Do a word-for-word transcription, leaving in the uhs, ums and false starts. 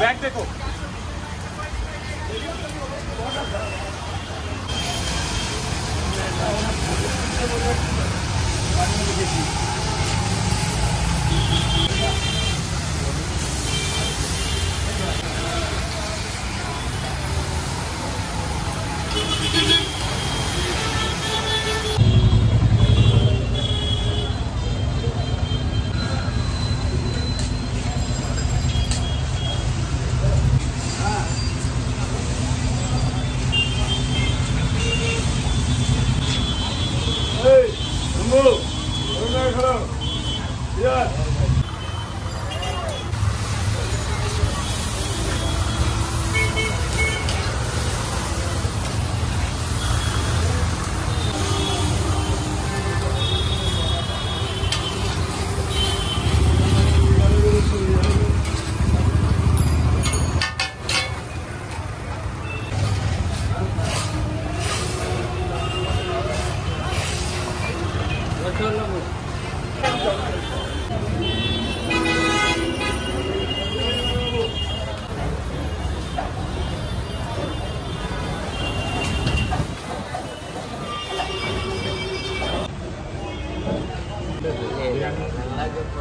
bag देखो Terima